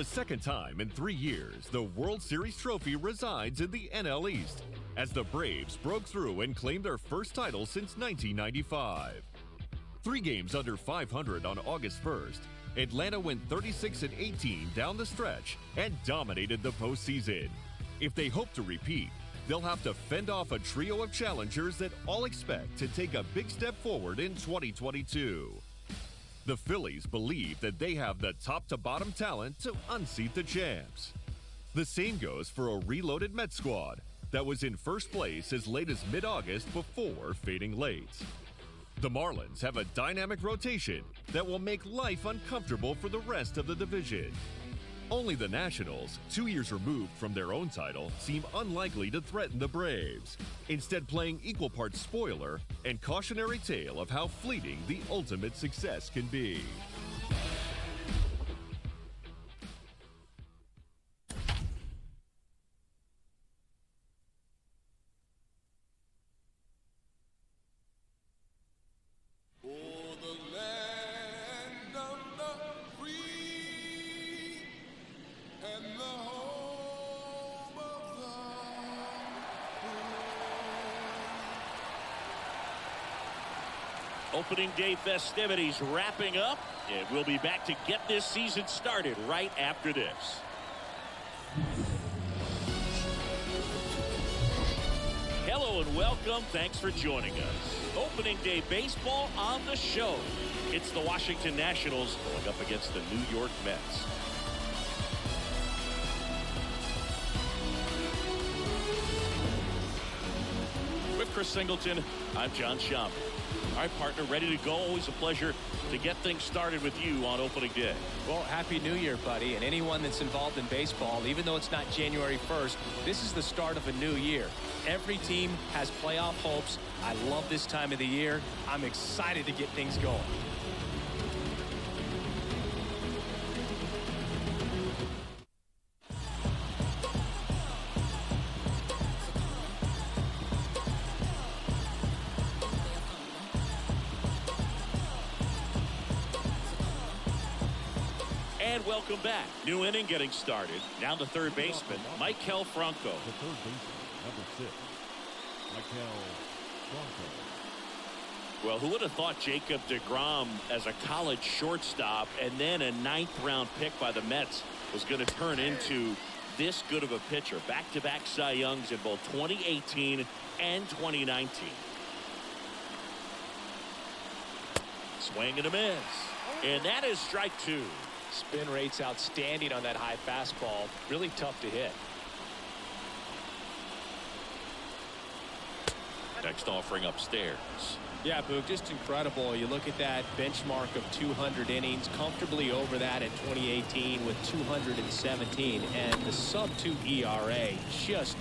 the second time in 3 years, the World Series trophy resides in the NL East, as the Braves broke through and claimed their first title since 1995. 3 games under 500 on August 1st, Atlanta went 36-18 down the stretch and dominated the postseason. If they hope to repeat, they'll have to fend off a trio of challengers that all expect to take a big step forward in 2022. The Phillies believe that they have the top-to-bottom talent to unseat the champs. The same goes for a reloaded Mets squad that was in first place as late as mid-August before fading late. The Marlins have a dynamic rotation that will make life uncomfortable for the rest of the division. Only the Nationals, 2 years removed from their own title, seem unlikely to threaten the Braves, instead playing equal parts spoiler and cautionary tale of how fleeting the ultimate success can be. Opening day festivities wrapping up, and we'll be back to get this season started right after this. Hello and welcome. Thanks for joining us. Opening day baseball on the show. It's the Washington Nationals going up against the New York Mets. With Chris Singleton, I'm John Sciambi. All right, partner, ready to go. Always a pleasure to get things started with you on opening day. Well, Happy New Year, buddy. And anyone that's involved in baseball, even though it's not January 1st, this is the start of a new year. Every team has playoff hopes. I love this time of the year. I'm excited to get things going. Welcome back. New inning getting started. Now the third baseman, Maikel Franco. The third baseman, number 6, Maikel Franco. Well, who would have thought Jacob DeGrom as a college shortstop and then a 9th-round pick by the Mets was going to turn into this good of a pitcher? Back-to-back Cy Youngs in both 2018 and 2019. Swing and a miss. And that is strike 2. Spin rate's outstanding on that high fastball. Really tough to hit. Next offering upstairs. Yeah, Boog, just incredible. You look at that benchmark of 200 innings, comfortably over that in 2018 with 217. And the sub-2 ERA, just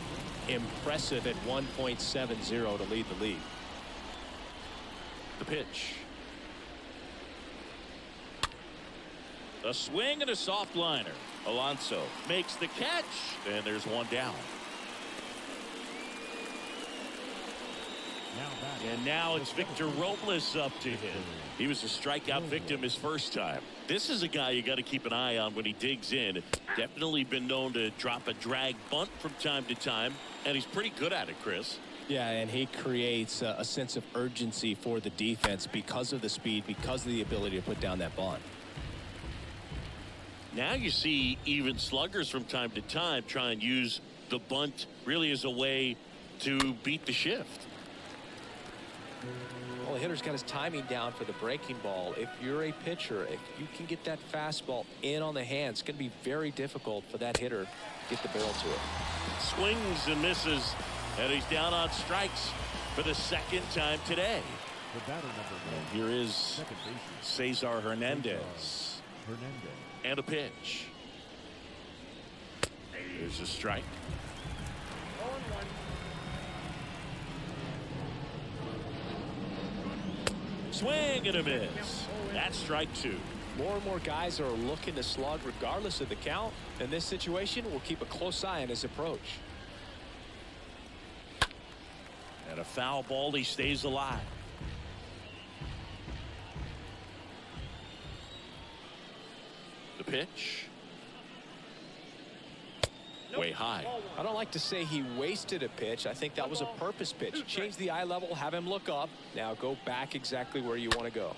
impressive at 1.70 to lead the league. The pitch. A swing and a soft liner. Alonso makes the catch, and there's one down. And now it's Victor Robles up to him. He was a strikeout victim his first time. This is a guy you got to keep an eye on when he digs in. Definitely been known to drop a drag bunt from time to time, and he's pretty good at it, Chris. Yeah, and he creates a sense of urgency for the defense because of the speed, because of the ability to put down that bunt. Now you see even sluggers from time to time try and use the bunt really as a way to beat the shift. Well, the hitter's got his timing down for the breaking ball. If you're a pitcher, if you can get that fastball in on the hand, it's going to be very difficult for that hitter to get the barrel to it. Swings and misses, and he's down on strikes for the second time today. And here is Cesar Hernandez. And a pitch. There's a strike. Swing and a miss. That's strike 2. More and more guys are looking to slug regardless of the count. In this situation, we'll keep a close eye on his approach. And a foul ball. He stays alive. Pitch way high. I don't like to say he wasted a pitch. I think that was a purpose pitch. Change the eye level, have him look up. Now go back exactly where you want to go.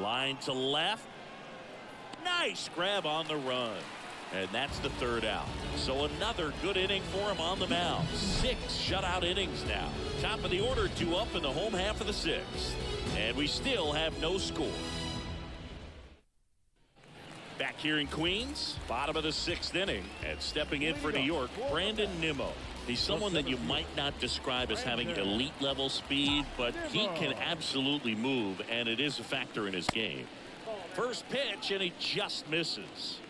Line to left. Nice grab on the run. And that's the third out. So another good inning for him on the mound. 6 shutout innings now. Top of the order, 2 up in the home half of the 6th. And we still have no score. Back here in Queens, bottom of the 6th inning. And stepping in for New York, Brandon Nimmo. He's someone that you might not describe as having elite level speed, but he can absolutely move, and it is a factor in his game. First pitch, and he just misses.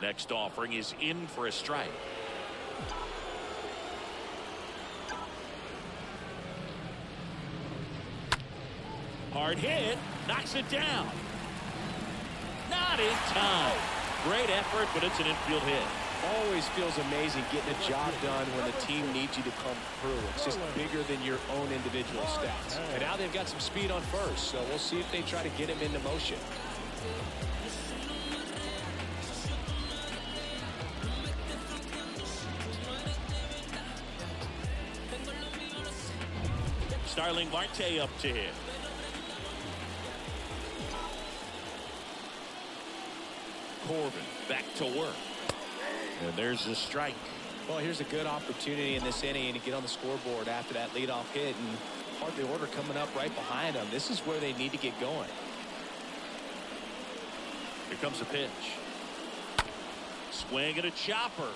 Next offering is in for a strike. Hard hit, knocks it down. Not in time. Great effort, but it's an infield hit. Always feels amazing getting a job done when the team needs you to come through. It's just bigger than your own individual stats. And now they've got some speed on first, so we'll see if they try to get him into motion. Starling Marte up to hit. Corbin back to work. And there's the strike. Well, here's a good opportunity in this inning to get on the scoreboard after that leadoff hit, and part of the order coming up right behind him. This is where they need to get going. Here comes the pitch. Swing and a chopper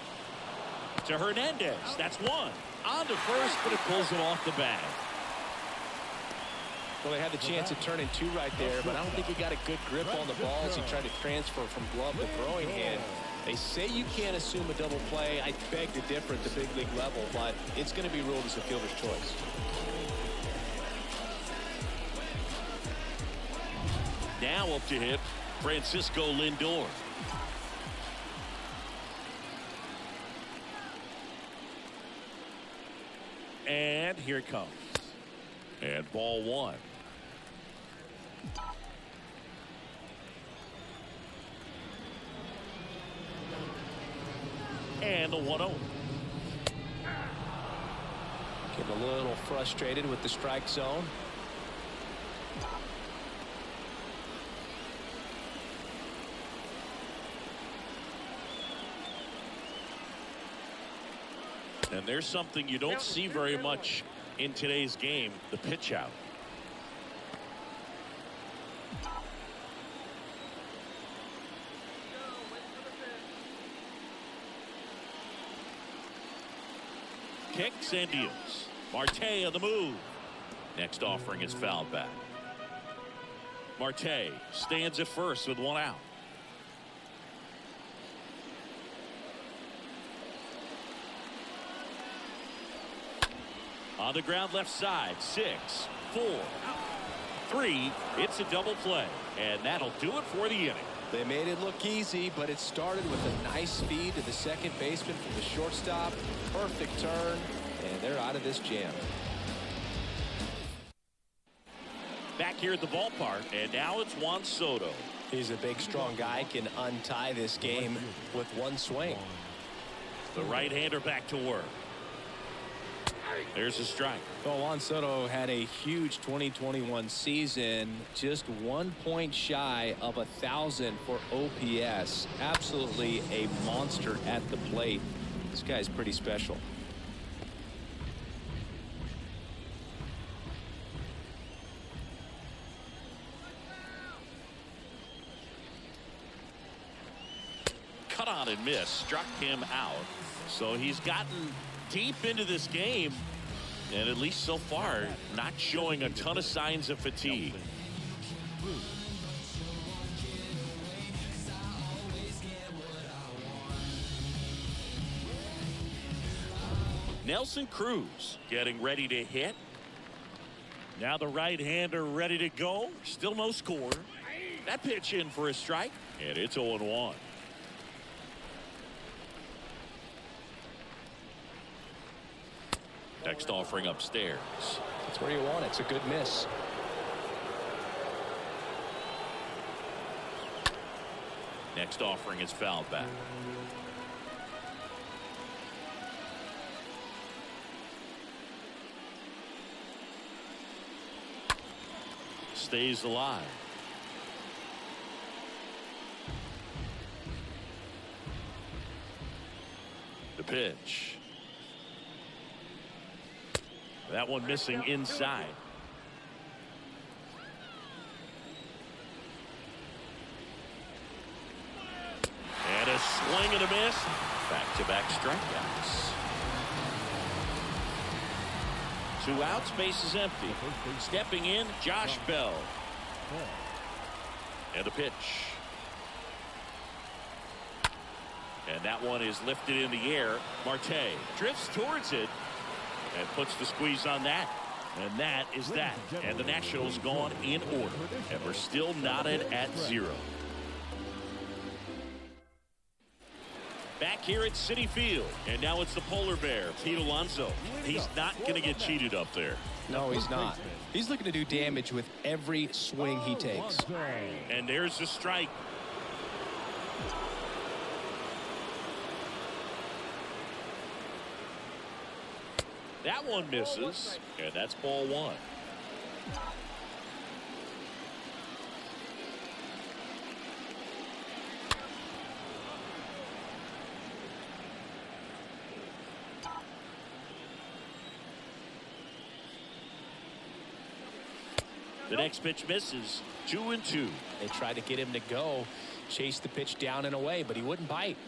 to Hernandez. That's one. On to first, but it pulls him off the bag. Well, they had the chance of turning two right there, but I don't think he got a good grip on the ball as he tried to transfer from glove to throwing hand. They say you can't assume a double play. I beg to differ at the big league level, but it's going to be ruled as a fielder's choice. Now up to hit, Francisco Lindor. And here it comes. And ball one. And the 1-0. Getting a little frustrated with the strike zone. And there's something you don't see very much in today's game, the pitch out. Kicks and deals. Marte on the move. Next offering is fouled back. Marte stands at first with 1 out. On the ground left side, 6, 4, 3. It's a double play, and that'll do it for the inning. They made it look easy, but it started with a nice feed to the second baseman from the shortstop. Perfect turn, and they're out of this jam. Back here at the ballpark, and now it's Juan Soto. He's a big, strong guy, can untie this game with one swing. The right-hander back to work. There's a strike. Well, Juan Soto had a huge 2021 season, just 1 point shy of 1,000 for OPS. Absolutely a monster at the plate. This guy's pretty special. Cut on and miss, struck him out. So he's gotten deep into this game, and at least so far, not showing a ton of signs of fatigue. Nelson Cruz getting ready to hit. Now the right-hander ready to go. Still no score. That pitch in for a strike, and it's 0-1. Next offering upstairs. That's where you want it. It's a good miss. Next offering is fouled back. Stays alive. The pitch. That one missing inside. And a swing and a miss. Back-to-back strikeouts. Two outs, base is empty. Stepping in, Josh Bell. And a pitch. And that one is lifted in the air. Marte drifts towards it and puts the squeeze on that. And that is that. And the Nationals gone in order. And we're still knotted at 0. Back here at Citi Field, and now it's the polar bear, Pete Alonso. He's not going to get cheated up there. No, he's not. He's looking to do damage with every swing he takes. And there's the strike. That one misses, and that's ball one. The next pitch misses. 2-2. They tried to get him to go, chase the pitch down and away, but he wouldn't bite.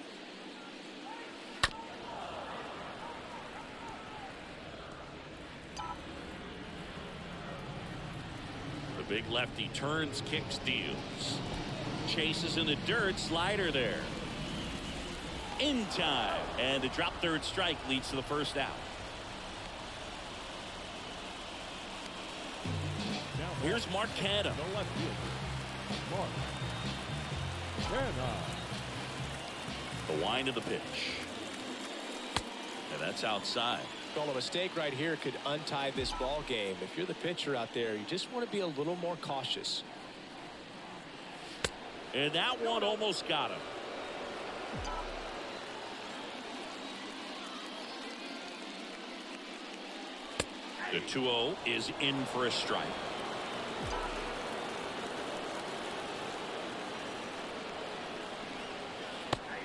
The big lefty turns, kicks, deals. Chases in the dirt, slider there. In time. And the drop third strike leads to the first out. Here's Mark Canha. The wind of the pitch. And that's outside. Well, a mistake right here could untie this ball game. If you're the pitcher out there, you just want to be a little more cautious. And that one almost got him. The 2-0 is in for a strike.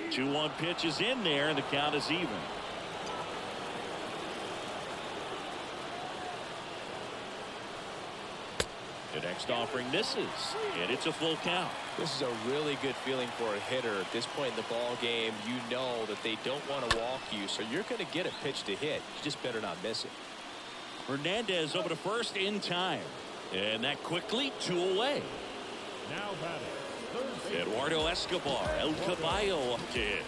The 2-1 pitch is in there, and the count is even. The next offering misses, and it's a full count. This is a really good feeling for a hitter at this point in the ball game. You know that they don't want to walk you, so you're going to get a pitch to hit. You just better not miss it. Hernandez over to first in time, and that quickly 2 away. Now batting. Eduardo Escobar, El Caballo up to hit.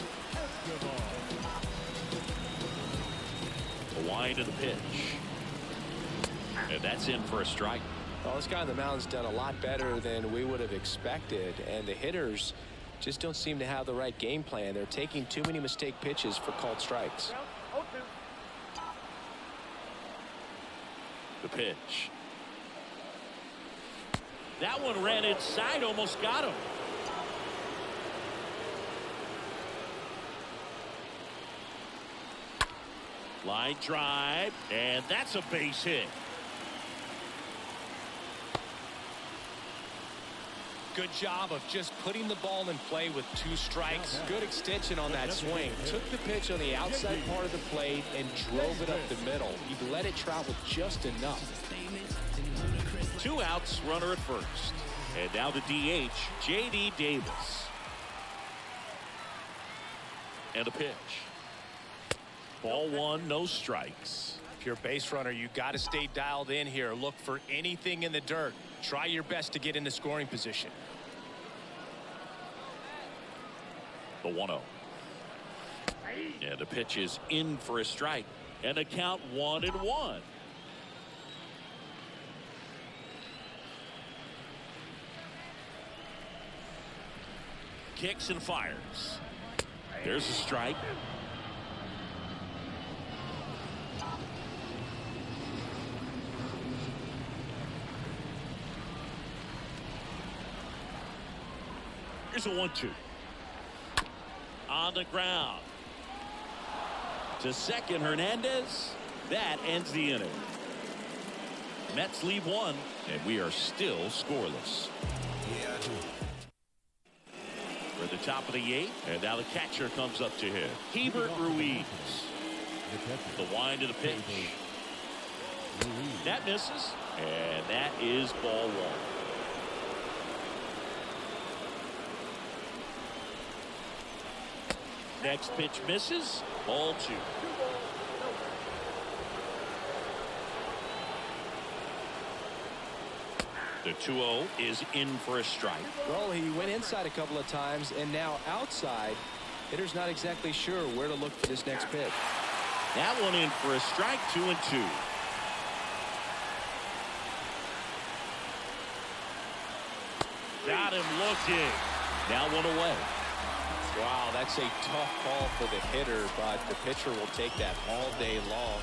The wind of the pitch. And that's in for a strike. Well, this guy on the mound's done a lot better than we would have expected, and the hitters just don't seem to have the right game plan. They're taking too many mistake pitches for called strikes. The pitch. That one ran inside, almost got him. Line drive, and that's a base hit. Good job of just putting the ball in play with 2 strikes. Good extension on that swing. Took the pitch on the outside part of the plate and drove it up the middle. He let it travel just enough. 2 outs, runner at first. And now the DH, JD Davis. And a pitch. Ball one, no strikes. If you're a base runner, you got to stay dialed in here. Look for anything in the dirt. Try your best to get into scoring position. The 1-0. And the pitch is in for a strike. And a count 1-1. Kicks and fires. There's a strike. Here's a 1-2. on the ground. To second, Hernandez. That ends the inning. Mets lead one, and we are still scoreless. Yeah, I do. We're at the top of the eighth, and now the catcher comes up to him. Keibert Ruiz. The wind of the pitch. That misses, and that is ball one. Next pitch misses. Ball two. The 2-0 is in for a strike. Well, he went inside a couple of times and now outside. Hitter's not exactly sure where to look for this next pitch. That one in for a strike. 2-2. Got him looking. Now one away. Wow, that's a tough call for the hitter, but the pitcher will take that all day long.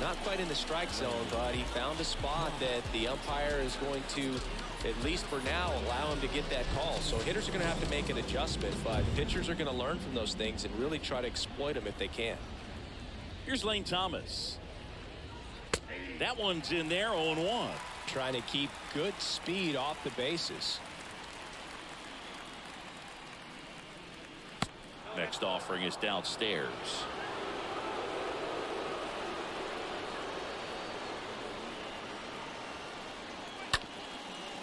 Not quite in the strike zone, but he found a spot that the umpire is going to, at least for now, allow him to get that call. So hitters are going to have to make an adjustment, but pitchers are going to learn from those things and really try to exploit them if they can. Here's Lane Thomas. That one's in there, 0-1. Trying to keep good speed off the bases. Next offering is downstairs.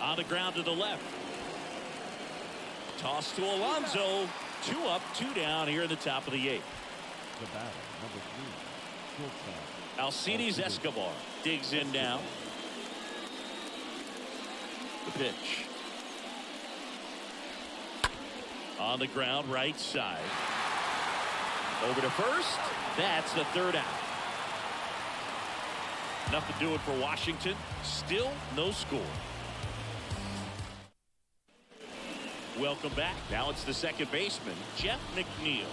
On the ground to the left. Toss to Alonso. 2 up, 2 down here in the top of the eighth. Alcides Escobar digs in now. The pitch. On the ground, right side. Over to first. That's the third out. Enough to do it for Washington. Still no score. Welcome back. Now it's the second baseman, Jeff McNeil.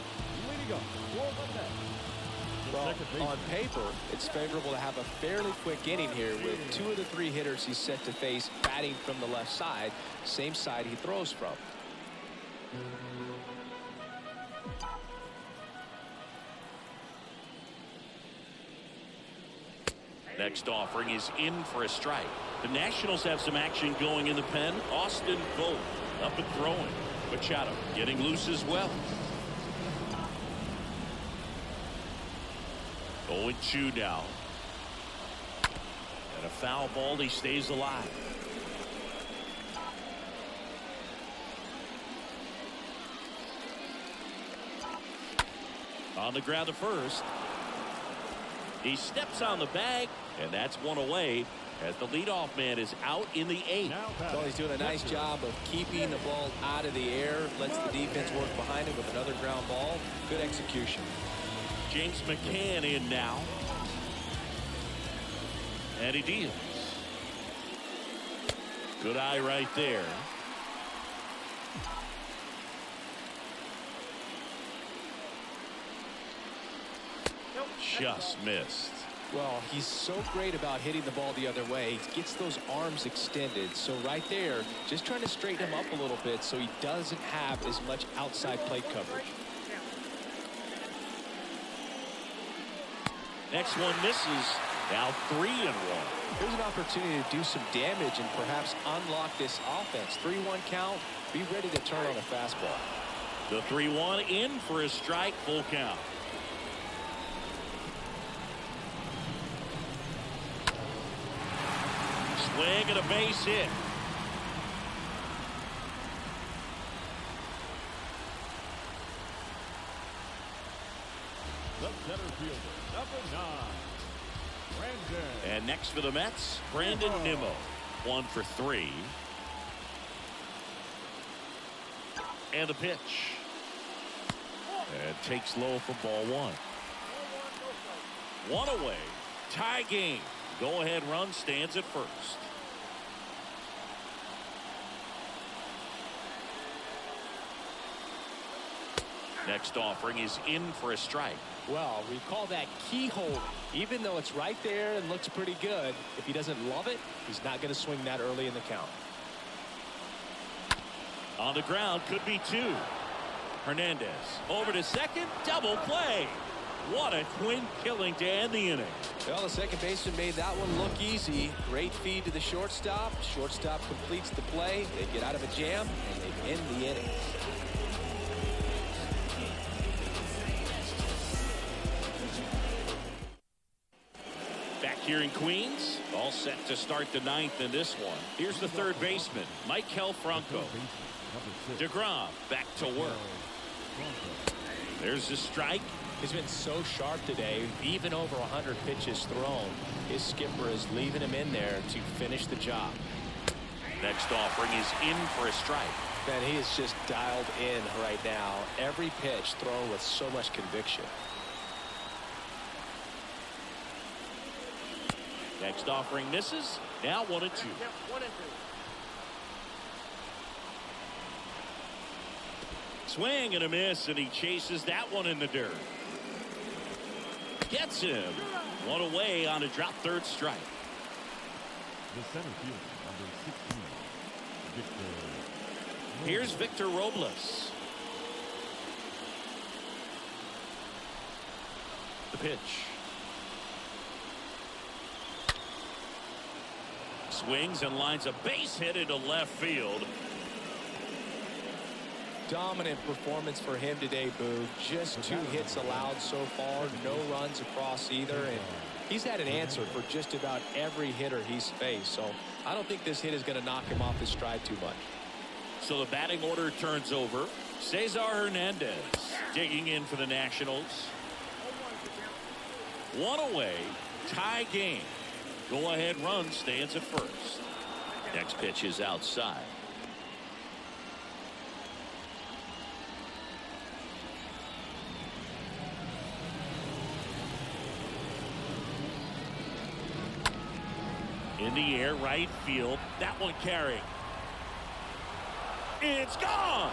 Well, on paper, it's favorable to have a fairly quick inning here with 2 of the 3 hitters he's set to face batting from the left side, same side he throws from. Next offering is in for a strike. The Nationals have some action going in the pen. Austin Bolt up and throwing. Machado getting loose as well. 0-2 now. And a foul ball. He stays alive. On the ground to first. He steps on the bag, and that's one away as the leadoff man is out in the eighth. So he's doing a nice job of keeping the ball out of the air. Lets the defense work behind him with another ground ball. Good execution. James McCann in now. And he deals. Good eye right there. Just missed. Well, he's so great about hitting the ball the other way. He gets those arms extended. So right there, just trying to straighten him up a little bit so he doesn't have as much outside plate coverage. Next one misses. Now 3-1. Here's an opportunity to do some damage and perhaps unlock this offense. 3-1 count. Be ready to turn on a fastball. The 3-1 in for a strike. Full count. Swing and a base hit. The center fielder, number 9, Brandon. And next for the Mets, Brandon Nimmo. 1 for 3. And a pitch. And takes low for ball one. One away. Tie game. Go ahead run stands at first. Next offering is in for a strike. Well, we call that keyhole. Even though it's right there and looks pretty good, if he doesn't love it, he's not going to swing that early in the count. On the ground, could be 2. Hernandez over to second, double play. What a twin killing to end the inning. Well, the second baseman made that one look easy. Great feed to the shortstop. Shortstop completes the play. They get out of a jam, and they end the inning. Back here in Queens, all set to start the ninth in this one. Here's the third baseman, Maikel Franco. DeGrom back to work. There's the strike. He's been so sharp today, even over 100 pitches thrown. His skipper is leaving him in there to finish the job. Next offering is in for a strike. Man, he is just dialed in right now. Every pitch thrown with so much conviction. Next offering misses. Now 1-2. Swing and a miss, and he chases that one in the dirt. Gets him. One away on a drop third strike. The center field, number 16, Victor. Here's Victor Robles. The pitch. Swings and lines a base hit into left field. Dominant performance for him today, Boo. Just 2 hits allowed so far, no runs across either, and he's had an answer for just about every hitter he's faced. So I don't think this hit is going to knock him off his stride too much. So the batting order turns over. Cesar Hernandez digging in for the Nationals. One away, tie game. Go ahead run stands at first. Next pitch is outside. In the air, right field. That one carrying. It's gone.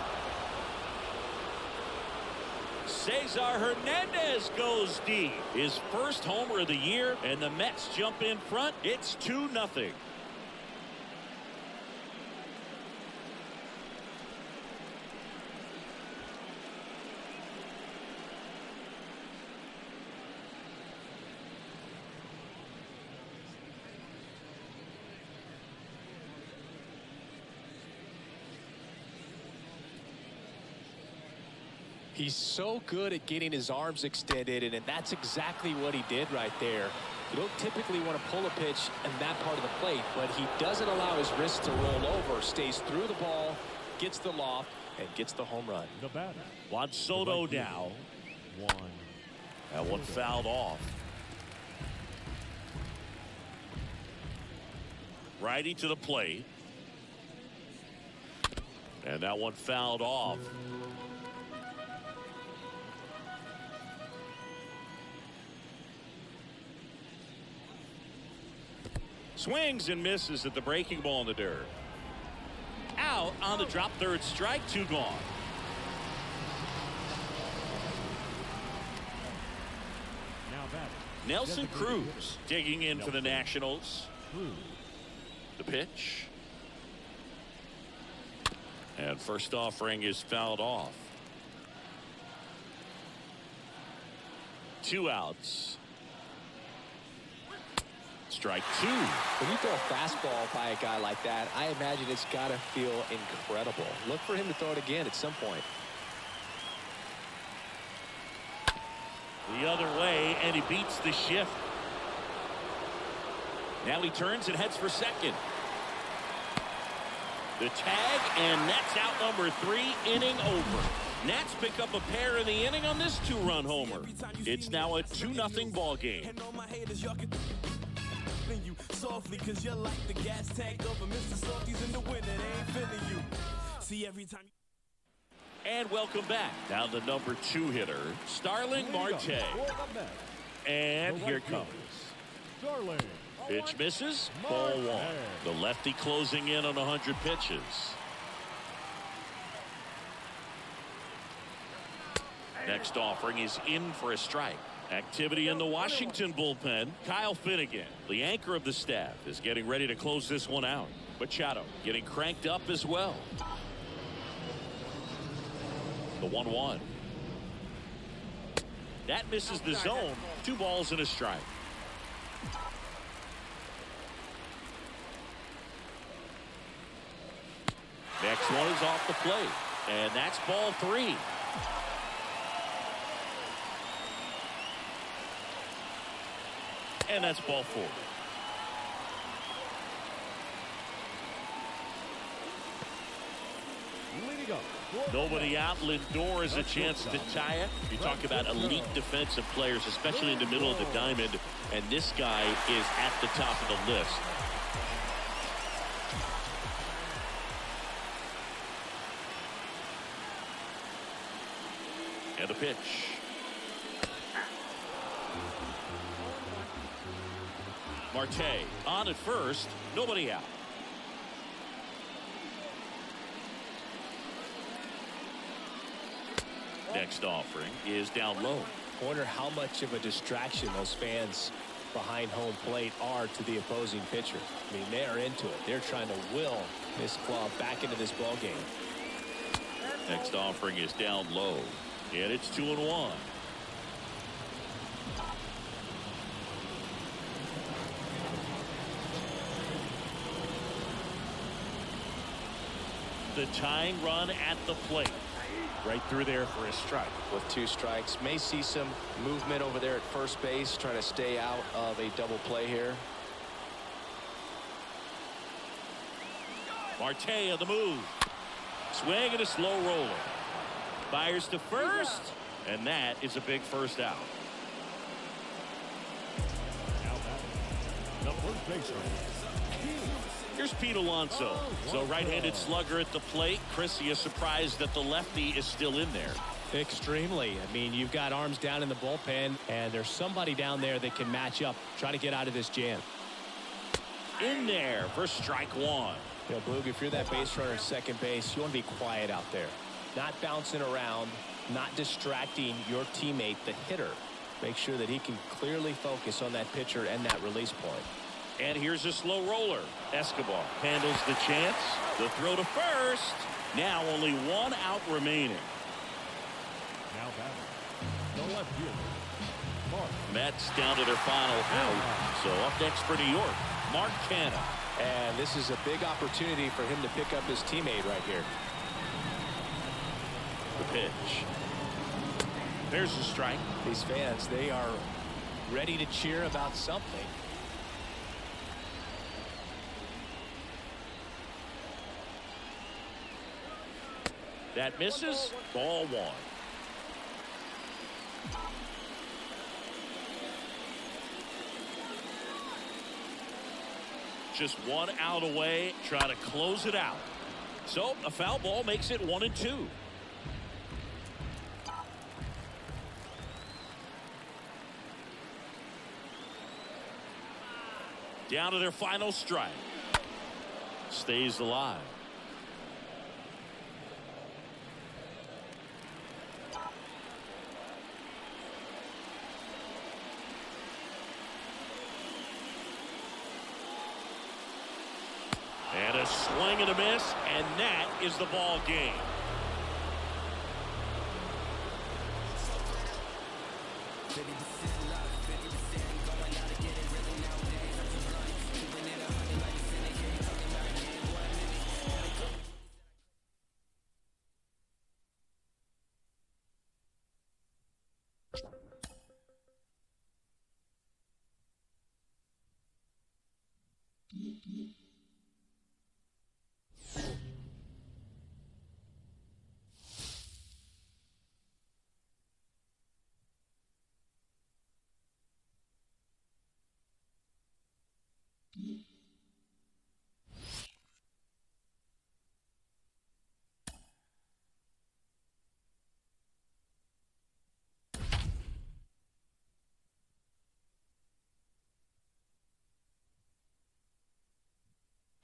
Cesar Hernandez goes deep. His first homer of the year, and the Mets jump in front. It's 2-0. He's so good at getting his arms extended, and that's exactly what he did right there. You don't typically want to pull a pitch in that part of the plate, but he doesn't allow his wrist to roll over, stays through the ball, gets the loft, and gets the home run. The batter, Juan Soto now. That one fouled off. Righty to the plate. And that one fouled off. Swings and misses at the breaking ball in the dirt. Out on the drop third strike, 2 gone. Now back. Nelson Cruz digging in for the Nationals. The pitch. And first offering is fouled off. 2 outs. Strike 2. When you throw a fastball by a guy like that, I imagine it's got to feel incredible. Look for him to throw it again at some point. The other way, and he beats the shift. Now he turns and heads for second. The tag, and that's out number 3, inning over. Nats pick up a pair in the inning on this 2-run homer. It's now a 2-0 ball game. You softly, cause you're like the gas tank over Mr. Softies in the winter. They ain't feeling you. See every time. And welcome back. Now the number 2 hitter, Starling Marte. And here comes. Pitch misses. Ball 1. The lefty closing in on 100 pitches. Next offering is in for a strike. Activity in the Washington bullpen. Kyle Finnegan, the anchor of the staff, is getting ready to close this one out. Machado getting cranked up as well. the 1-1. That misses the zone. 2 balls and a strike. Next one is off the plate, and that's ball 3. And that's ball 4. Nobody out. Lindor has a chance to tie it. You talk about elite defensive players, especially in the middle of the diamond, and this guy is at the top of the list. And the pitch. Marte on at first, nobody out. Next offering is down low. I wonder how much of a distraction those fans behind home plate are to the opposing pitcher. I mean, they are into it. They're trying to will this club back into this ball game. Next offering is down low, and it's 2-1. The tying run at the plate. Right through there for a strike. With 2 strikes, may see some movement over there at first base, trying to stay out of a double play here. Marte on the move. Swing and a slow roller. Fires to first, and that is a big first out. The first baseman. Here's Pete Alonso. So right-handed slugger at the plate. Chris, you're surprised that the lefty is still in there? Extremely. I mean, you've got arms down in the bullpen, and there's somebody down there that can match up, try to get out of this jam. In there for strike 1. Yeah, Boog, if you're that base runner at second base, you want to be quiet out there. Not bouncing around, not distracting your teammate, the hitter. Make sure that he can clearly focus on that pitcher and that release point. And here's a slow roller. Escobar handles the chance. The throw to first. Now only 1 out remaining. Now batting, the left fielder, Mark. Mets down to their final out. So up next for New York, Mark Canha. And this is a big opportunity for him to pick up his teammate right here. The pitch. There's the strike. These fans, they are ready to cheer about something. That misses. Ball 1. Just 1 out away. Try to close it out. So a foul ball makes it 1-2. Down to their final strike. Stays alive. And a swing and a miss, and that is the ball game.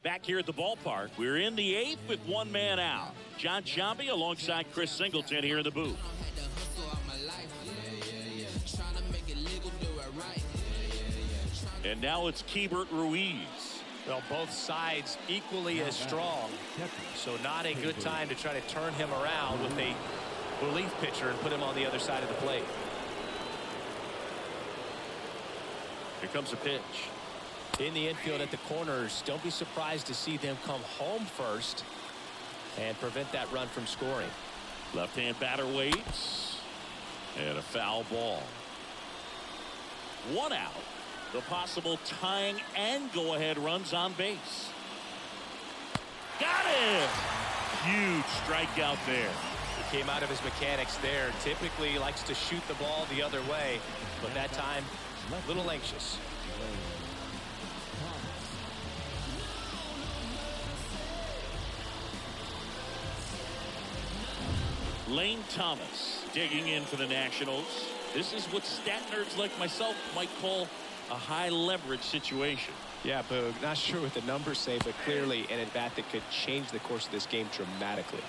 Back here at the ballpark, we're in the 8th with 1 man out. John Sciambi alongside Chris Singleton here in the booth. And now it's Keibert Ruiz. Well, both sides equally as strong, so not a good time to try to turn him around with a relief pitcher and put him on the other side of the plate. Here comes a pitch. In the infield at the corners, don't be surprised to see them come home first and prevent that run from scoring. Left-hand batter waits. And a foul ball. One out. The possible tying and go-ahead runs on base. Got it! Huge strikeout there. He came out of his mechanics there. Typically likes to shoot the ball the other way, but that time, a little anxious. Lane Thomas digging in for the Nationals. This is what stat nerds like myself might call a high leverage situation. Yeah, Boog, not sure what the numbers say, but clearly an at-bat that could change the course of this game dramatically.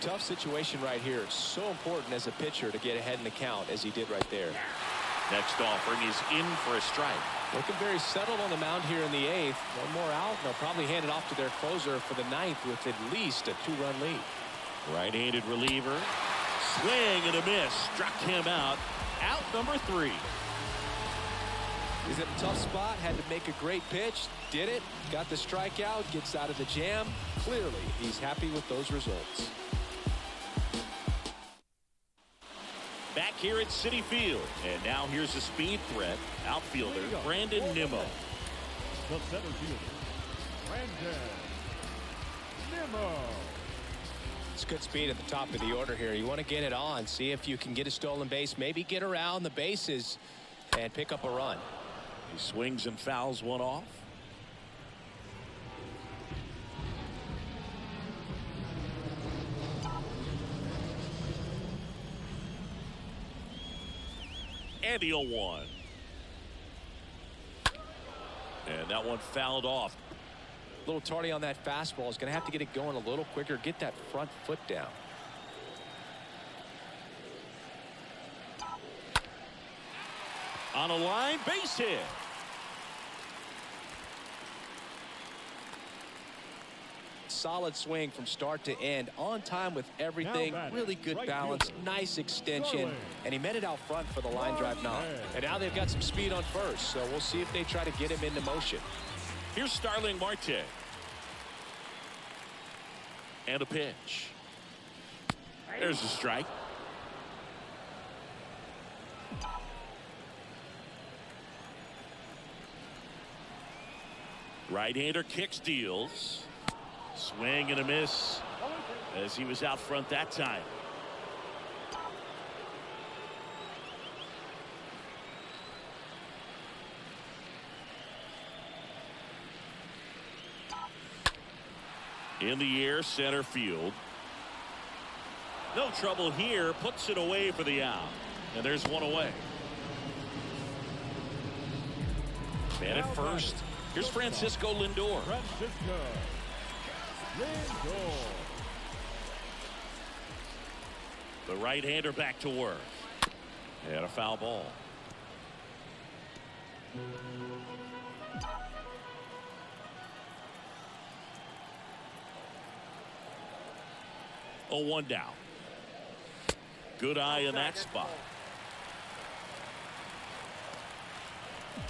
Tough situation right here. It's so important as a pitcher to get ahead in the count as he did right there. Next offering is in for a strike. Looking very settled on the mound here in the eighth. One more out, and they'll probably hand it off to their closer for the ninth with at least a two-run lead. Right-handed reliever. Swing and a miss. Struck him out. Out number three. He's in a tough spot. Had to make a great pitch. Did it. Got the strikeout. Gets out of the jam. Clearly, he's happy with those results. Back here at Citi Field. And now here's a speed threat. Outfielder Brandon Nimmo. The center fielder, Brandon Nimmo. It's good speed at the top of the order here. You want to get it on, see if you can get a stolen base, maybe get around the bases and pick up a run. He swings and fouls one off. And he'll one. And that one fouled off. A little tardy on that fastball. He's going to have to get it going a little quicker. Get that front foot down. On a line, base hit. Solid swing from start to end. On time with everything. Really good balance. Nice extension. And he met it out front for the line drive knock. And now they've got some speed on first. So we'll see if they try to get him into motion. Here's Starling Marte. And a pitch. There's a strike. Right-hander kicks, deals. Swing and a miss as he was out front that time. In the air, center field. No trouble here. Puts it away for the out. And there's one away. Man at first. Here's Francisco Lindor. The right-hander back to work. And a foul ball. Oh, one down. Good eye in that spot.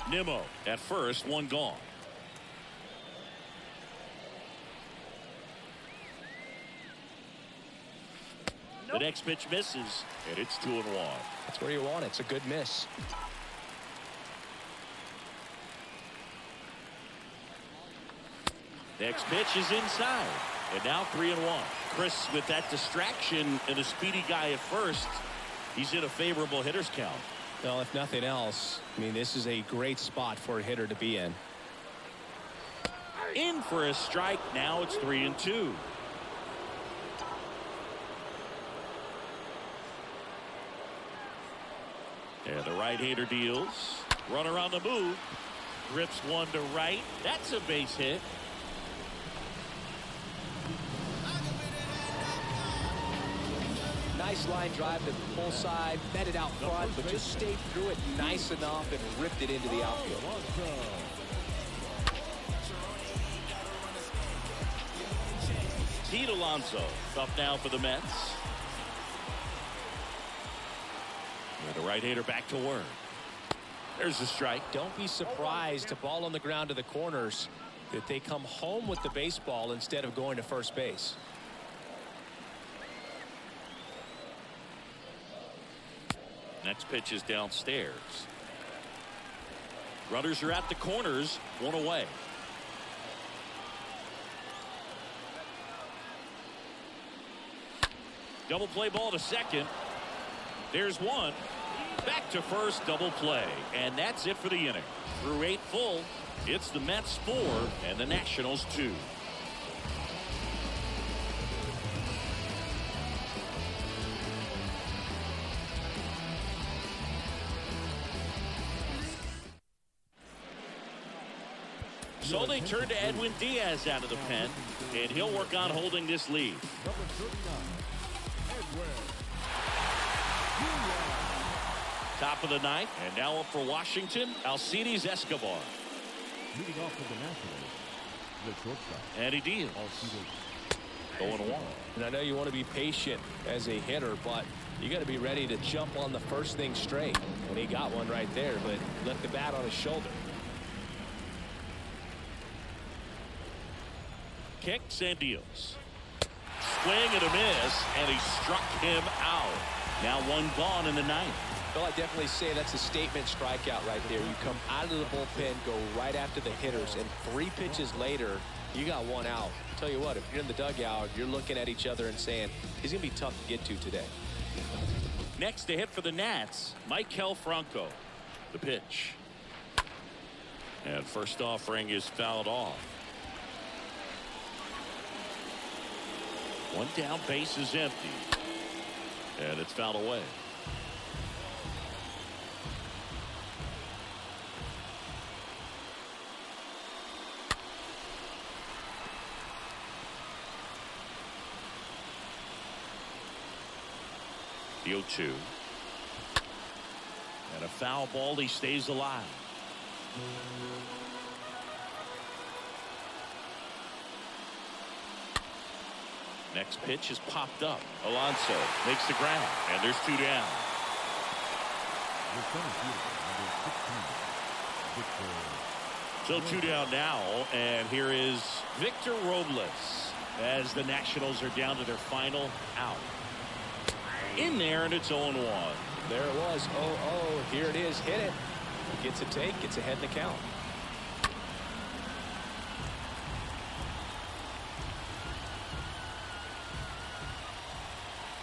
Nimmo at first, one gone. The next pitch misses, and it's 2-1. That's where you want it. It's a good miss. Next pitch is inside. And now 3-1. Chris, with that distraction and the speedy guy at first, he's in a favorable hitter's count. Well, if nothing else, I mean, this is a great spot for a hitter to be in. In for a strike. Now it's 3-2. And the right-hander deals. Runner on the move. Rips one to right. That's a base hit. Nice line drive to the full side, met it out front, but just stayed through it nice enough and ripped it into the outfield. Pete Alonso up now for the Mets. And the right-hander back to work. There's the strike. Don't be surprised to ball on the ground to the corners that they come home with the baseball instead of going to first base. Next pitch is downstairs. Runners are at the corners, one away. Double play ball to second. There's one. Back to first, double play. And that's it for the inning. Through 8 full, it's the Mets 4 and the Nationals 2. So they turn to Edwin Diaz out of the pen, and he'll work on holding this lead. Top of the ninth, and now up for Washington, Alcides Escobar. Leading off with the Nationals, the shortstop. And he deals. Going to one. And I know you want to be patient as a hitter, but you got to be ready to jump on the first thing straight. And he got one right there, but left the bat on his shoulder. Kicks and deals. Swing and a miss, and he struck him out. Now one gone in the ninth. Well, I definitely say that's a statement strikeout right there. You come out of the bullpen, go right after the hitters, and 3 pitches later, you got one out. I'll tell you what, if you're in the dugout, you're looking at each other and saying, he's going to be tough to get to today. Next to hit for the Nats, Maikel Franco. The pitch. And first offering is fouled off. One down, base is empty. And it's fouled away. Deal 2. And a foul ball. He stays alive. Next pitch is popped up. Alonso makes the ground, and there's 2 down. So 2 down now, and here is Victor Robles as the Nationals are down to their final out. In there, and it's 0-1. There it was. 0-0. Here it is. Hit it. Gets a take. Gets ahead in the count.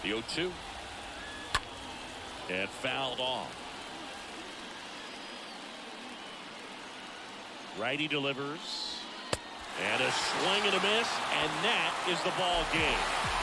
The 0-2. And fouled off. Righty delivers. And a swing and a miss. And that is the ball game.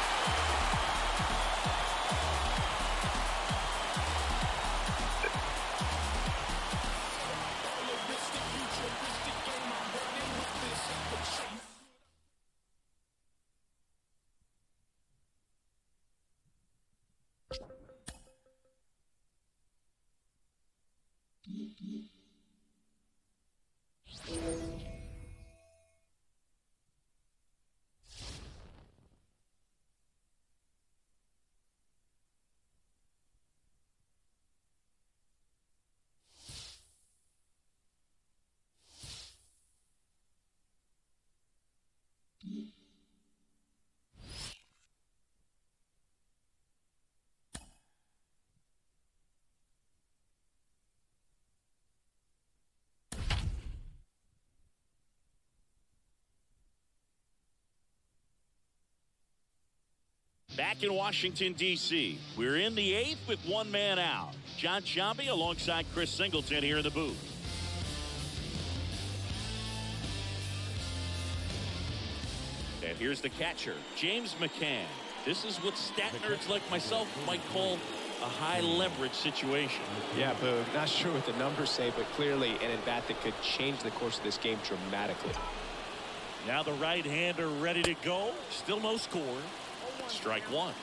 Back in Washington, D.C., we're in the 8th with one man out. John Sciambi alongside Chris Singleton here in the booth. And here's the catcher, James McCann. This is what stat nerds like myself might call a high-leverage situation. Yeah, but not sure what the numbers say, but clearly an at-bat that could change the course of this game dramatically. Now the right-hander ready to go. Still no score. Strike one.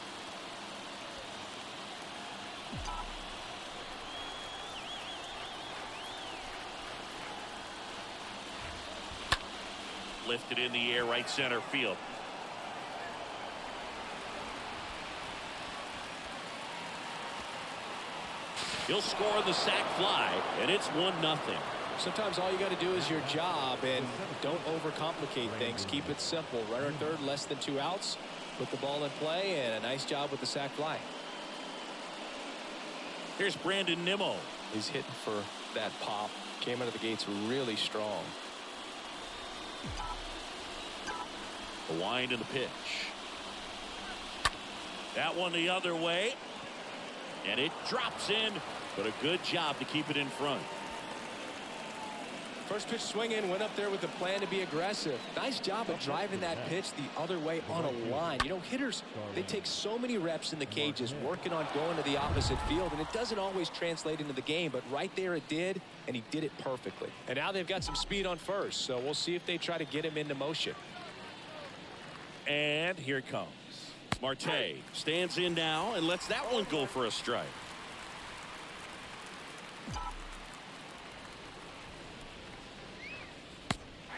Lifted in the air, right center field. He'll score on the sac fly, and it's 1-0. Sometimes all you got to do is your job, and don't overcomplicate things. Keep it simple. Runner at third, less than 2 outs. Put the ball in play, and a nice job with the sac fly. Here's Brandon Nimmo. He's hitting for that pop. Came out of the gates really strong. The wind and the pitch. That one the other way. And it drops in, but a good job to keep it in front. First pitch swing in, went up there with the plan to be aggressive. Nice job of driving that pitch the other way on a line. You know, hitters, they take so many reps in the cages working on going to the opposite field, and it doesn't always translate into the game, but right there it did, and he did it perfectly. And now they've got some speed on first, so we'll see if they try to get him into motion. And here it comes. Marte stands in now and lets that one go for a strike.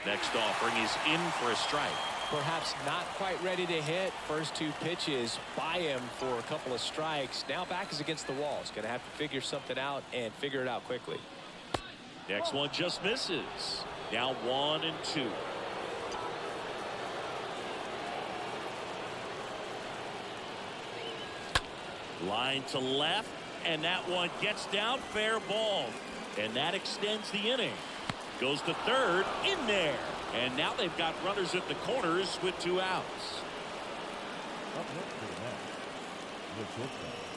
Next offering is in for a strike. Perhaps not quite ready to hit. First 2 pitches by him for a couple of strikes. Now back is against the wall. He's going to have to figure something out and figure it out quickly. Next one just misses. Now 1-2. Line to left, and that one gets down. Fair ball, and that extends the inning. Goes to third, in there. And now they've got runners at the corners with 2 outs.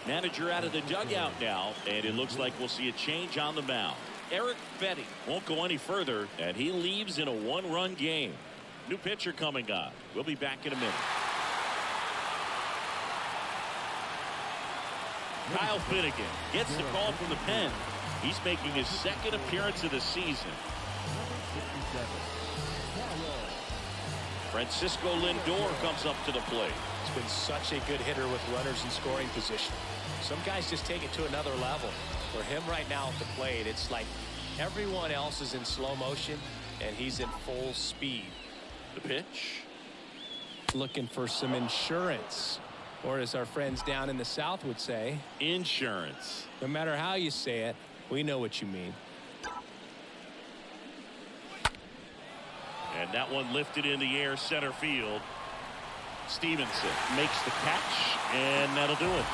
Manager out of the dugout now, and it looks like we'll see a change on the mound. Erick Fedde won't go any further, and he leaves in a 1-run game. New pitcher coming on. We'll be back in a minute. Kyle Finnegan gets the call from the pen. He's making his second appearance of the season. Francisco Lindor comes up to the plate. He's been such a good hitter with runners in scoring position. Some guys just take it to another level. For him right now at the plate, it's like everyone else is in slow motion, and he's in full speed. The pitch. Looking for some insurance, or as our friends down in the South would say, insurance. No matter how you say it, we know what you mean. And that one lifted in the air, center field. Stevenson makes the catch, and that'll do it.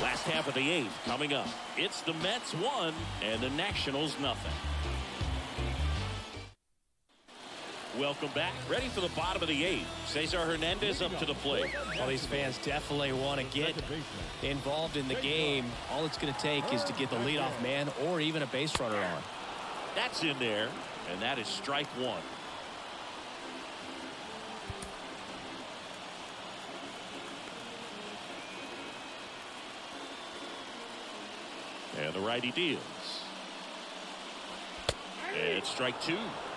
Last half of the 8th coming up. It's the Mets 1 and the Nationals 0. Welcome back. Ready for the bottom of the 8th. Cesar Hernandez up to the plate. Well, these fans definitely want to get involved in the game. All it's going to take is to get the leadoff man or even a base runner on. That's in there, and that is strike one. And the righty deals. And it's strike two.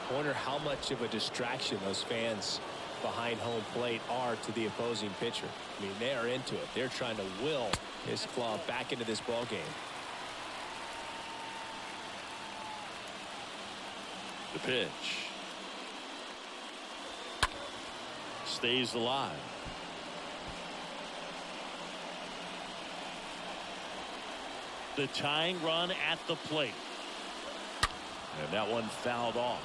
I wonder how much of a distraction those fans behind home plate are to the opposing pitcher. I mean, they are into it. They're trying to will his club back into this ball game. The pitch stays alive. The tying run at the plate, and that one fouled off.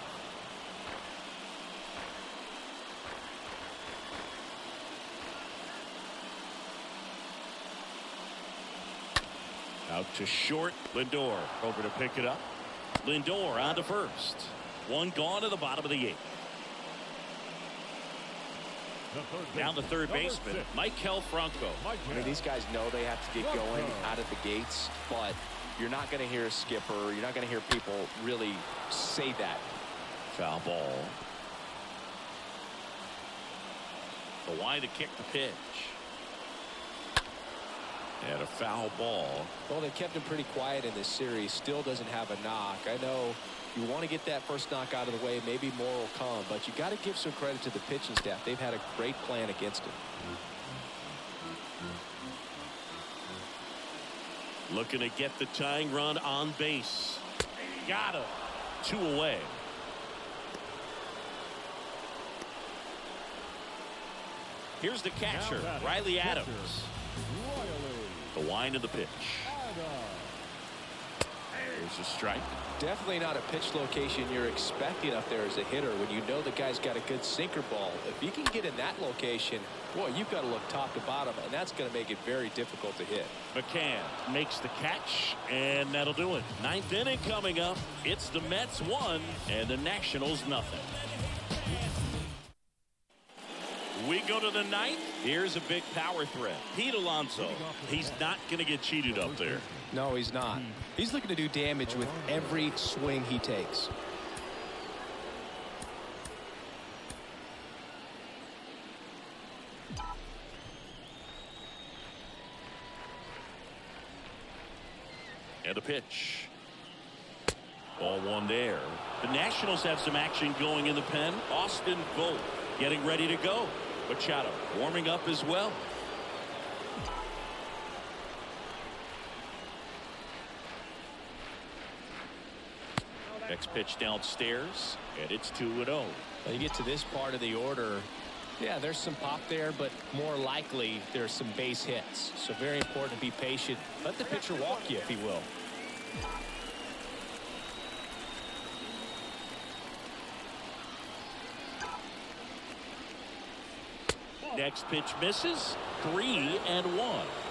Out to short. Lindor over to pick it up. Lindor on to first. One gone to the bottom of the 8th. Down the third baseman, Maikel Franco. I mean, these guys know they have to get going out of the gates, but you're not going to hear a skipper. You're not going to hear people really say that. Foul ball. But why to kick the pitch? And a foul ball. Well, they kept him pretty quiet in this series. Still doesn't have a knock. I know you want to get that first knock out of the way. Maybe more will come, but you got to give some credit to the pitching staff. They've had a great plan against him. Looking to get the tying run on base. Got him. 2 away. Here's the catcher, Riley Adams. The wind of the pitch. There's a strike. Definitely not a pitch location you're expecting up there as a hitter when you know the guy's got a good sinker ball. If you can get in that location, boy, you've got to look top to bottom, and that's going to make it very difficult to hit. McCann makes the catch, and that'll do it. Ninth inning coming up. It's the Mets 1 and the Nationals nothing. We go to the ninth. Here's a big power threat. Pete Alonso. He's not going to get cheated up there. No, he's not. He's looking to do damage with every swing he takes. And a pitch. Ball one there. The Nationals have some action going in the pen. Austin Bolt getting ready to go. Machado warming up as well. Next pitch downstairs, and it's 2-0. Well, you get to this part of the order, yeah, there's some pop there, but more likely there's some base hits. So very important to be patient. Let the pitcher walk you, if he will. Next pitch misses. 3-1. At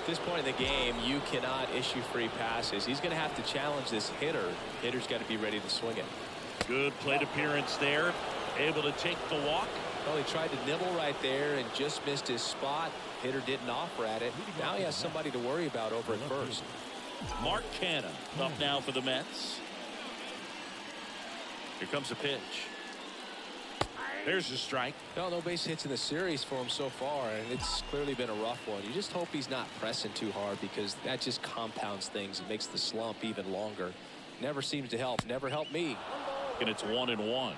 this point in the game, you cannot issue free passes. He's going to have to challenge this hitter. Hitter's got to be ready to swing it. Good plate appearance there. Able to take the walk. Well, he tried to nibble right there and just missed his spot. Hitter didn't offer at it. Now he has somebody to worry about over at first. Mark Canha up now for the Mets. Here comes the pitch. There's a strike. No base hits in the series for him so far, and it's clearly been a rough one. You just hope he's not pressing too hard, because that just compounds things and makes the slump even longer. Never seems to help. Never helped me. And it's 1-1.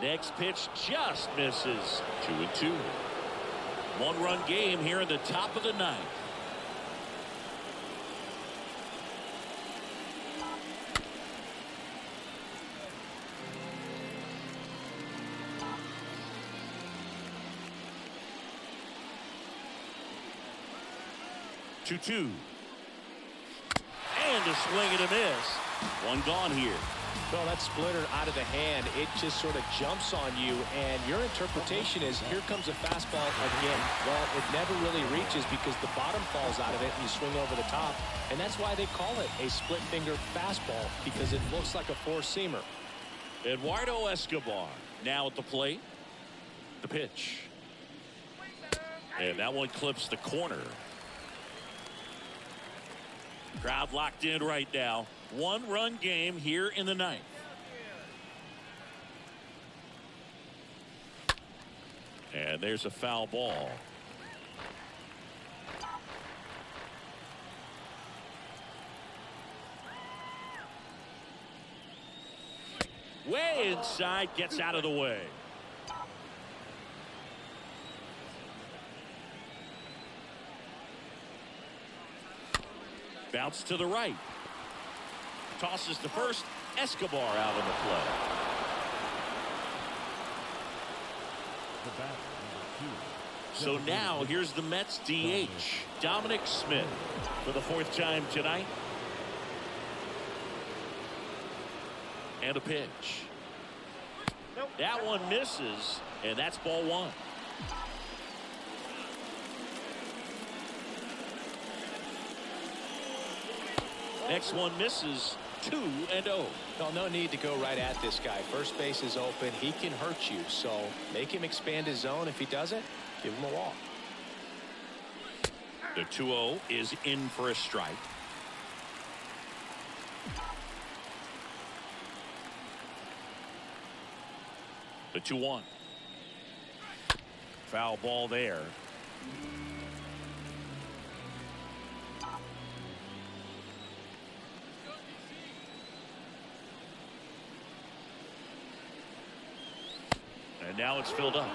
Next pitch just misses. 2-2. One-run game here in the top of the ninth. And a swing and a miss. One gone here. Well, that splitter out of the hand, it just sort of jumps on you, and your interpretation is here comes a fastball again. Well, it never really reaches because the bottom falls out of it and you swing over the top, and that's why they call it a split finger fastball, because it looks like a four-seamer. Eduardo Escobar now at the plate. The pitch. And that one clips the corner. Crowd locked in right now. One-run game here in the ninth. And there's a foul ball. Way inside, gets out of the way. Bounce to the right. Tosses the first. Escobar out on the play. So now here's the Mets DH, Dominic Smith, for the fourth time tonight. And a pitch. That one misses, and that's ball one. Next one misses. 2-0. Well, no need to go right at this guy. First base is open. He can hurt you, so make him expand his zone. If he doesn't, give him a walk. The 2-0 is in for a strike. The 2-1. Foul ball there. Now it's filled up.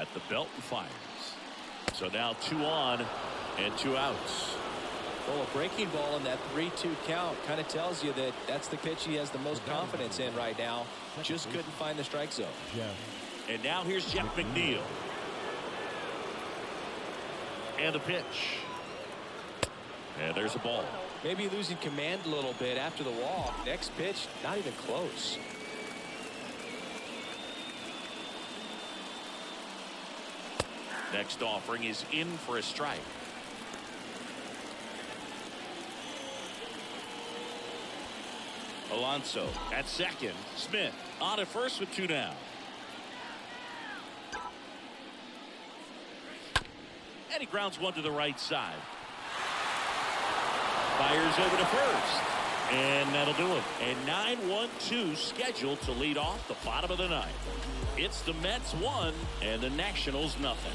at the belt and fires. So now 2 on and 2 outs. Well, a breaking ball in that 3-2 count kind of tells you that that's the pitch he has the most confidence in right now. Just couldn't find the strike zone. And now here's Jeff McNeil. And a pitch. And there's a ball. Maybe losing command a little bit after the walk. Next pitch, not even close. Next offering is in for a strike. Alonso at second. Smith on at first with 2 down. And he grounds one to the right side. Fires over to first. And that'll do it. And 9-1-2 scheduled to lead off the bottom of the ninth. It's the Mets 1 and the Nationals nothing.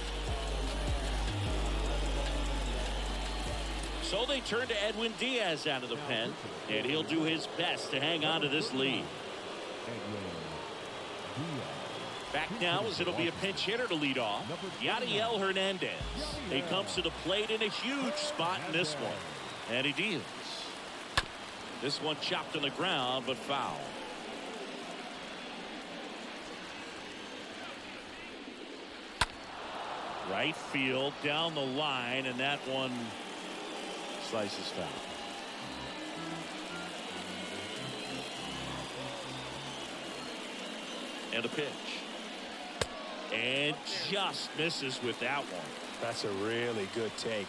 So they turn to Edwin Diaz out of the pen, and he'll do his best to hang on to this lead. Back now as it'll be a pinch hitter to lead off, Yadiel Hernandez. He comes to the plate in a huge spot in this one, and he deals. This one chopped on the ground, but foul. Right field, down the line, and that one slices foul. And a pitch. And just misses with that one. That's a really good take.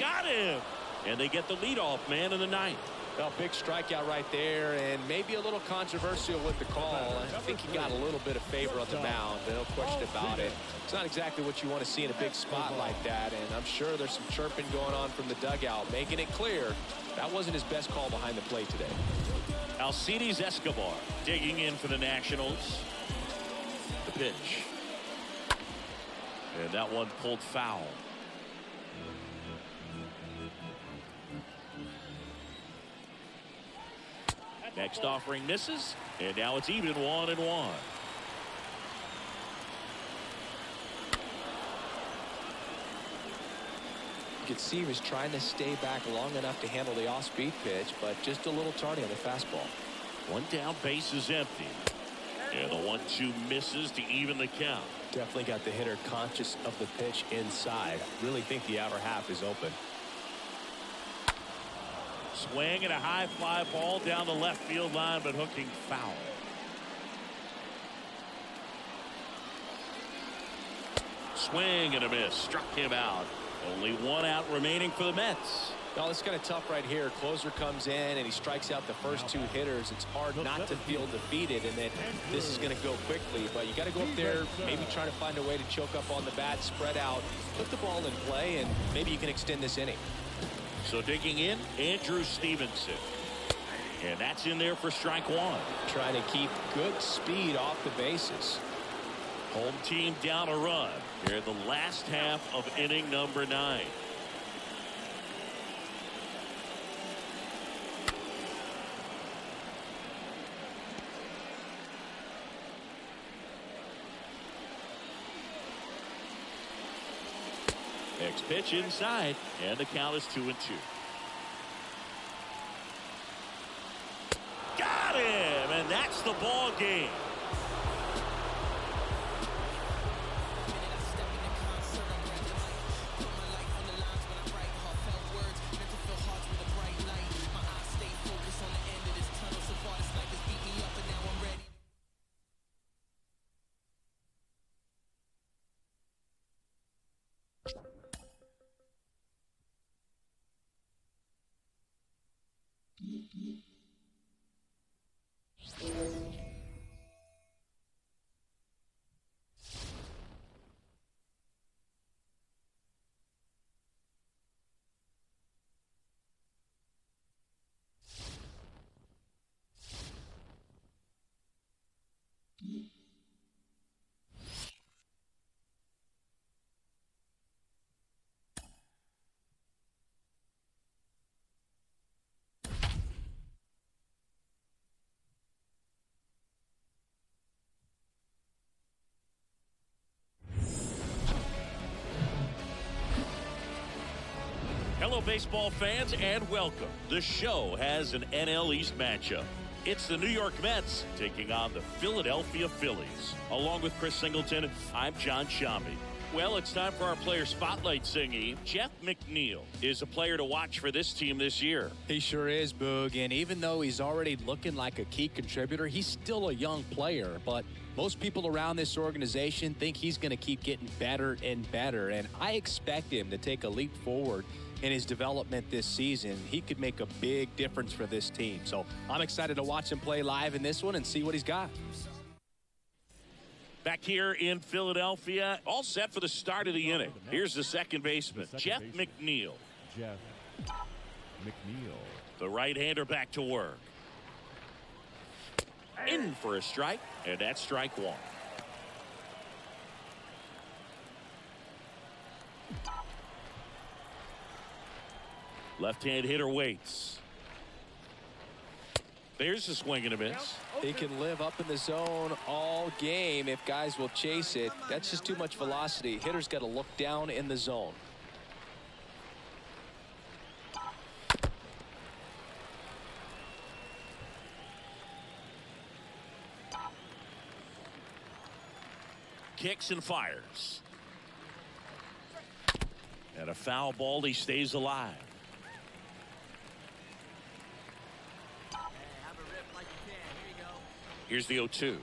Got him. And they get the leadoff man in the ninth. Well, big strikeout right there, and maybe a little controversial with the call. I think he got a little bit of favor on the mound, no question about it. It's not exactly what you want to see in a big spot like that, and I'm sure there's some chirping going on from the dugout, making it clear that wasn't his best call behind the plate today. Alcides Escobar digging in for the Nationals. The pitch. And that one pulled foul. Next offering misses, and now it's even 1-1. You can see he was trying to stay back long enough to handle the off-speed pitch, but just a little tardy on the fastball. 1 down, base is empty. And the 1-2 misses to even the count. Definitely got the hitter conscious of the pitch inside. Really think the outer half is open. Swing and a high fly ball down the left field line, but hooking foul. Swing and a miss. Struck him out. Only 1 out remaining for the Mets. Well, it's kind of tough right here. Closer comes in, and he strikes out the first 2 hitters. It's hard not to feel defeated, and then this is going to go quickly. But you got to go up there, maybe try to find a way to choke up on the bat, spread out, put the ball in play, and maybe you can extend this inning. So digging in, Andrew Stevenson. And that's in there for strike 1. Trying to keep good speed off the bases. Home team down a run here in the last half of inning number 9. Next pitch inside, and the count is 2-2. Got him, and that's the ball game. baseball fans, and welcome. The show has an NL East matchup. It's the New York Mets taking on the Philadelphia Phillies. Along with Chris Singleton, I'm John Sciambi. Well, it's time for our player spotlight, Singy. Jeff McNeil is a player to watch for this team this year. He sure is, Boog, and even though he's already looking like a key contributor, he's still a young player, but most people around this organization think he's going to keep getting better and better, and I expect him to take a leap forward in his development this season. He could make a big difference for this team, so I'm excited to watch him play live in this one and see what he's got. Back here in Philadelphia, all set for the start of the inning. Here's the second baseman, Jeff McNeil. Jeff McNeil. The right-hander back to work. In for a strike, and that's strike one. Left-hand hitter waits. There's the swing and a miss. He can live up in the zone all game if guys will chase it. That's just too much velocity. Hitters got to look down in the zone. Kicks and fires. And a foul ball. He stays alive. Here's the 0-2.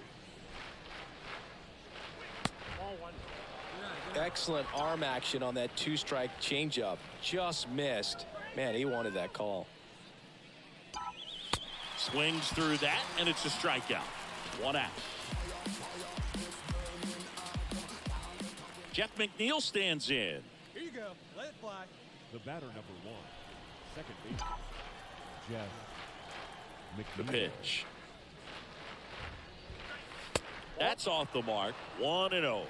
Excellent arm action on that two-strike changeup. Just missed. Man, he wanted that call. Swings through that, and it's a strikeout. One out. Jeff McNeil stands in. Here you go. Let it fly. The batter, number one. Second base. Jeff McNeil. The pitch. That's off the mark. 1-0.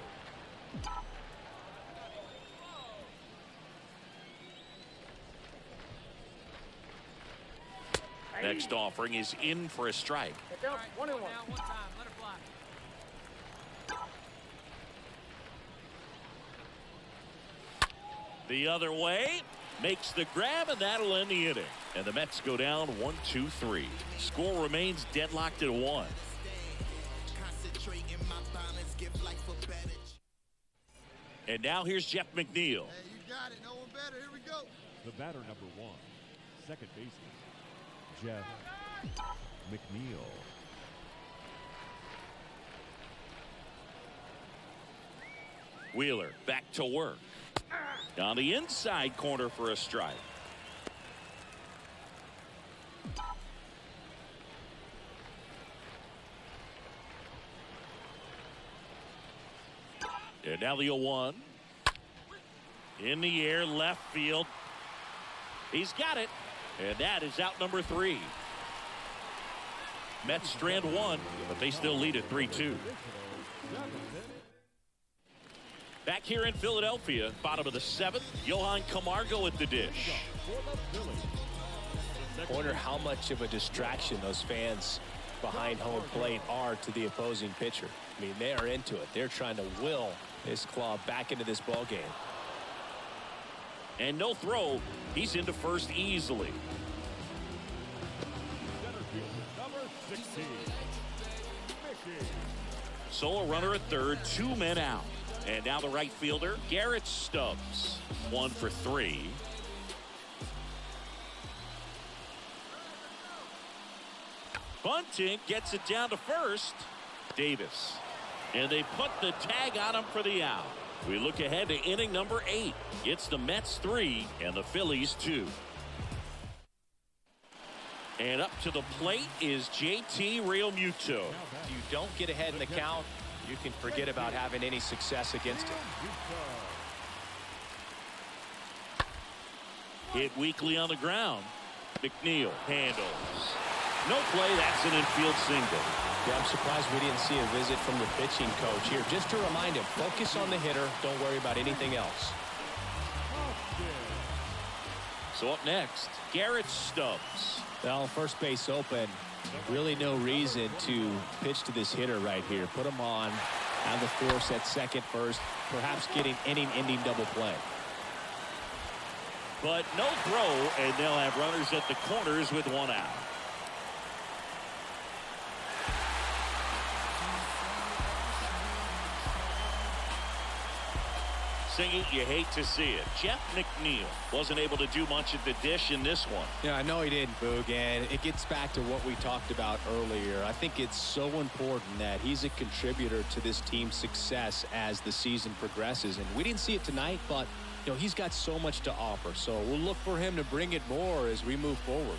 Next offering is in for a strike. Right, 1-1. Down, one time. Let it fly. The other way. Makes the grab, and that'll end the inning. And the Mets go down 1-2-3. Score remains deadlocked at 1. And now here's Jeff McNeil. Hey, you got it. No one better. Here we go. The batter, number one. Second baseman, Jeff McNeil. Wheeler back to work. On the inside corner for a strike. And now the 0-1. In the air, left field. He's got it. And that is out number 3. Mets strand 1, but they still lead at 3-2. Back here in Philadelphia, bottom of the 7th, Johan Camargo at the dish. I wonder how much of a distraction those fans behind home plate are to the opposing pitcher. I mean, they are into it. They're trying to will this club back into this ball game. And no throw. He's into first easily. Number 16. So a runner at third, 2 men out. And now the right fielder, Garrett Stubbs. 1 for 3. Bunting gets it down to first. Davis. And they put the tag on him for the out. We look ahead to inning number 8. It's the Mets 3 and the Phillies 2. And up to the plate is JT Realmuto. If you don't get ahead in the count, you can forget about having any success against him. Hit weakly on the ground. McNeil handles. No play. That's an infield single. Yeah, I'm surprised we didn't see a visit from the pitching coach here. Just to remind him, focus on the hitter. Don't worry about anything else. So up next, Garrett Stubbs. Well, first base open. Really no reason to pitch to this hitter right here. Put him on. Have the force at second, first. Perhaps getting inning-ending double play. but no throw, and they'll have runners at the corners with one out. Singing, you hate to see it. Jeff McNeil wasn't able to do much at the dish in this one. Yeah, I know he didn't, Boog, and it gets back to what we talked about earlier. I think it's so important that he's a contributor to this team's success as the season progresses, and we didn't see it tonight, but you know, he's got so much to offer, so we'll look for him to bring it more as we move forward.